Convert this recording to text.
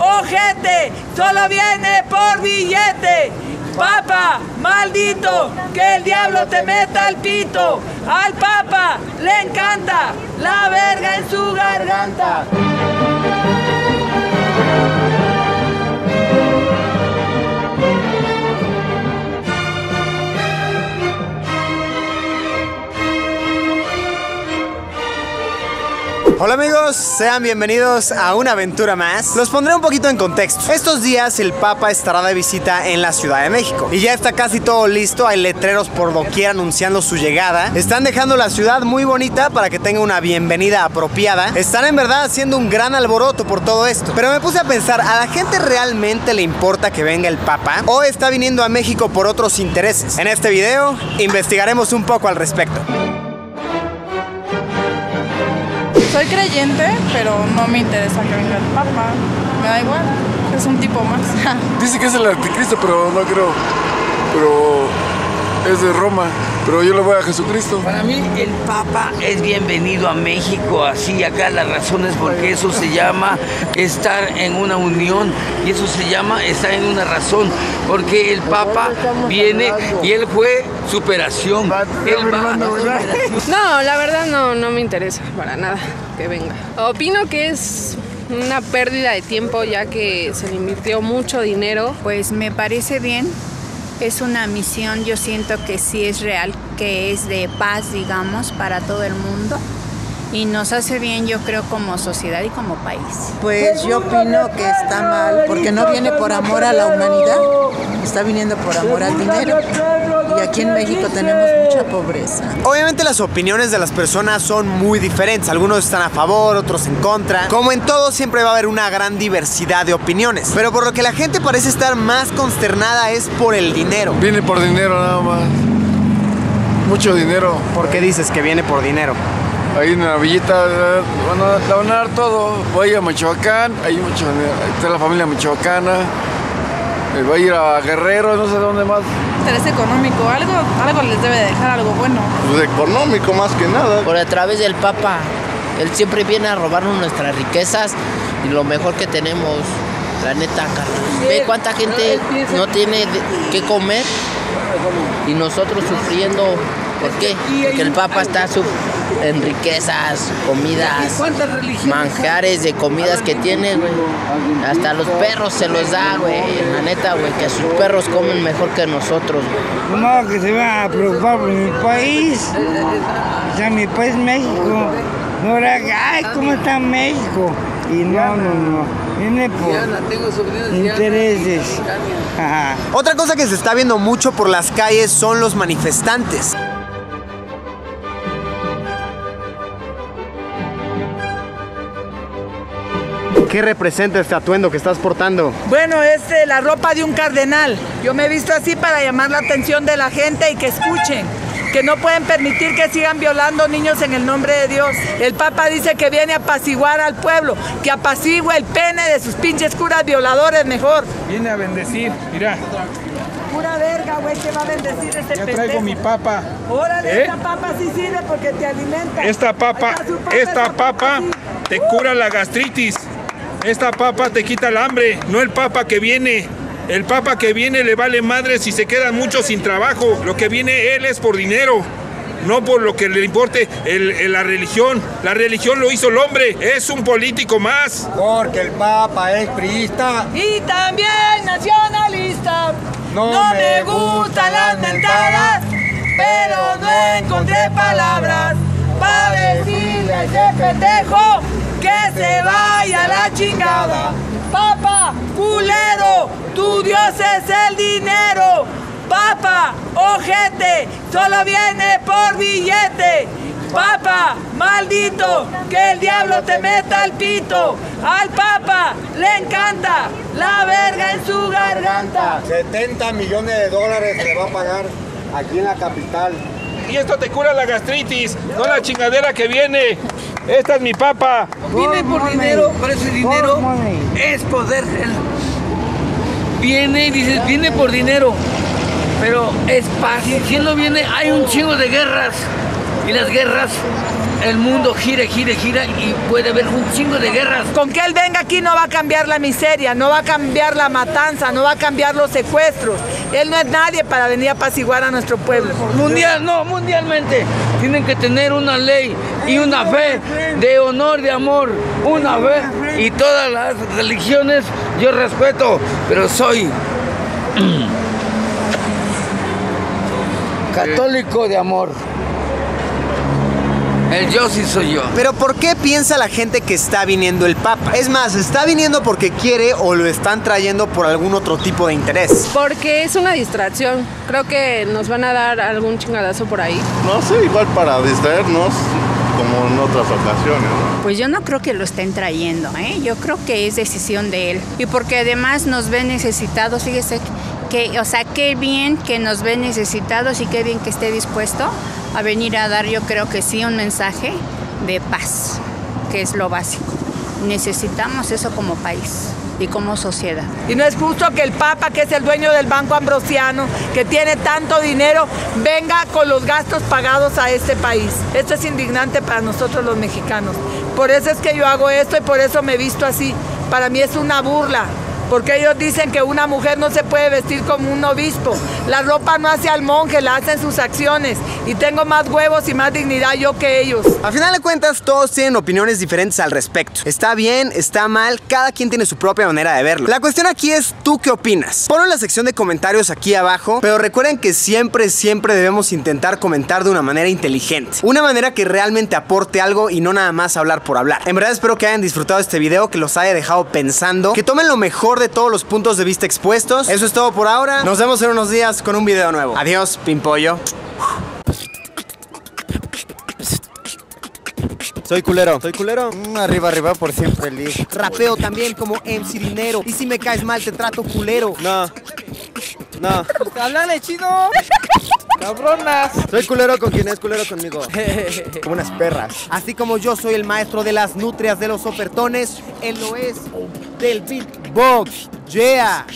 ojete, solo viene por billete. Papa, maldito, que el diablo te meta el pito. Al Papa le encanta la verga en su garganta. Hola amigos, sean bienvenidos a una aventura más. Los pondré un poquito en contexto. Estos días el Papa estará de visita en la Ciudad de México y ya está casi todo listo. Hay letreros por doquier anunciando su llegada. Están dejando la ciudad muy bonita para que tenga una bienvenida apropiada. Están en verdad haciendo un gran alboroto por todo esto. Pero me puse a pensar, ¿a la gente realmente le importa que venga el Papa? ¿O está viniendo a México por otros intereses? En este video investigaremos un poco al respecto. Soy creyente, pero no me interesa que venga el Papa. Me da igual, es un tipo más. Dice que es el anticristo, pero no creo. Pero es de Roma, pero yo le voy a Jesucristo. Para mí el Papa es bienvenido a México, así acá la razón es porque eso se llama estar en una unión y eso se llama estar en una razón, porque el Papa viene y él fue superación. Él va a superación. No, la verdad no me interesa para nada que venga. Opino que es una pérdida de tiempo ya que se le invirtió mucho dinero. Pues me parece bien. Es una misión, yo siento que sí es real, que es de paz, digamos, para todo el mundo. Y nos hace bien, yo creo, como sociedad y como país. Pues yo opino que está mal, porque no viene por amor a la humanidad, está viniendo por amor al dinero. Y aquí en México tenemos mucha pobreza. Obviamente las opiniones de las personas son muy diferentes. Algunos están a favor, otros en contra. Como en todo, siempre va a haber una gran diversidad de opiniones. Pero por lo que la gente parece estar más consternada es por el dinero. Viene por dinero nada más. Mucho dinero. ¿Por qué dices que viene por dinero? Ahí en la villita la van a dar todo. Voy a Michoacán, hay mucho dinero. Ahí está la familia michoacana. Va a ir a Guerrero, no sé dónde más. Interés económico, algo les debe dejar, algo bueno. Pues económico más que nada. Por a través del Papa, él siempre viene a robarnos nuestras riquezas y lo mejor que tenemos, la neta, Carlos. Ve cuánta gente no tiene que comer y nosotros sufriendo. ¿Por qué? Porque el Papa está en riquezas, comidas, manjares de comidas que tiene, güey. Hasta los perros se los da, güey. La neta, güey, que sus perros comen mejor que nosotros, güey. No, que se va a preocupar por mi país. O sea, mi país México. No era, ay, ¿cómo está México? Y no. Viene por intereses. Ajá. Otra cosa que se está viendo mucho por las calles son los manifestantes. ¿Qué representa este atuendo que estás portando? Bueno, es la ropa de un cardenal. Yo me he visto así para llamar la atención de la gente y que escuchen. Que no pueden permitir que sigan violando niños en el nombre de Dios. El Papa dice que viene a apaciguar al pueblo, que apacigua el pene de sus pinches curas violadores mejor. Viene a bendecir, mirá. Pura verga, güey, que va a bendecir este pendejo. Ya traigo mi papa. Órale, esta papa sí sirve porque te alimenta. Esta papa te cura la gastritis. Esta papa te quita el hambre, no el papa que viene. El Papa que viene le vale madre si se quedan muchos sin trabajo. Lo que viene él es por dinero, no por lo que le importe la religión. La religión lo hizo el hombre, es un político más. Porque el Papa es priista. Y también nacionalista. No me gustan las mentadas, pero no encontré palabras para decirle a ese pendejo que se vaya a la chingada. Papa, culero, tu Dios es el dinero. Papa, ojete, solo viene por billete. Papa, maldito, que el diablo te meta el pito. Al Papa le encanta la verga en su garganta. 70 millones de dólares le va a pagar aquí en la capital. Y esto te cura la gastritis, no la chingadera que viene. Esta es mi papa. Viene por dinero, por ese dinero es poder. Viene, dices, viene por dinero, pero es paz. Si él no viene, hay un chingo de guerras. Y las guerras el mundo gira, gira, gira y puede haber un chingo de guerras. Con que él venga aquí no va a cambiar la miseria, no va a cambiar la matanza, no va a cambiar los secuestros. Él no es nadie para venir a apaciguar a nuestro pueblo. Mundial, no, mundialmente tienen que tener una ley y una fe de honor, de amor, una fe, y todas las religiones yo respeto, pero soy católico de amor. El yo sí soy yo. Pero ¿por qué piensa la gente que está viniendo el Papa? Es más, ¿está viniendo porque quiere o lo están trayendo por algún otro tipo de interés? Porque es una distracción. Creo que nos van a dar algún chingadazo por ahí. No sé, igual para distraernos como en otras ocasiones, ¿no? Pues yo no creo que lo estén trayendo, ¿eh? Yo creo que es decisión de él. Y porque además nos ve necesitados, fíjese, que, o sea, qué bien que nos ve necesitados y qué bien que esté dispuesto a venir a dar, yo creo que sí, un mensaje de paz, que es lo básico. Necesitamos eso como país y como sociedad. Y no es justo que el Papa, que es el dueño del Banco Ambrosiano, que tiene tanto dinero, venga con los gastos pagados a este país. Esto es indignante para nosotros los mexicanos. Por eso es que yo hago esto y por eso me visto así. Para mí es una burla, porque ellos dicen que una mujer no se puede vestir como un obispo. La ropa no hace al monje, la hacen sus acciones. Y tengo más huevos y más dignidad yo que ellos. Al final de cuentas, todos tienen opiniones diferentes al respecto. Está bien, está mal, cada quien tiene su propia manera de verlo. La cuestión aquí es, ¿tú qué opinas? Ponlo en la sección de comentarios aquí abajo, pero recuerden que siempre, siempre debemos intentar comentar de una manera inteligente. Una manera que realmente aporte algo y no nada más hablar por hablar. En verdad espero que hayan disfrutado este video, que los haya dejado pensando, que tomen lo mejor de todos los puntos de vista expuestos. Eso es todo por ahora. Nos vemos en unos días con un video nuevo. Adiós, Pimpollo. Soy culero. Soy culero. Arriba, arriba, por siempre el día. Rapeo también como MC Dinero. Y si me caes mal, te trato culero. No. No. Háblale chido. Cabronas. Soy culero con quien es culero conmigo. Como unas perras. Así como yo soy el maestro de las nutrias, de los ofertones, él lo es del beatbox. Yeah.